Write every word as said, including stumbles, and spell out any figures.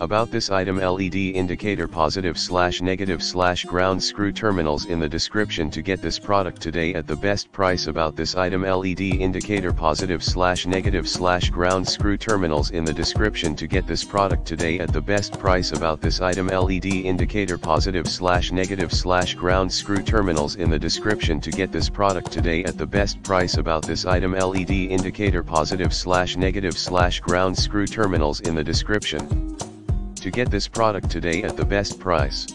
About this item, L E D indicator positive slash negative slash ground screw terminals in the description to get this product today at the best price. About this item, L E D indicator positive slash negative slash ground screw terminals in the description to get this product today at the best price. About this item, L E D indicator positive slash negative slash ground screw terminals in the description to get this product today at the best price. About this item, L E D indicator positive slash negative slash ground screw terminals in the description to get this product today at the best price.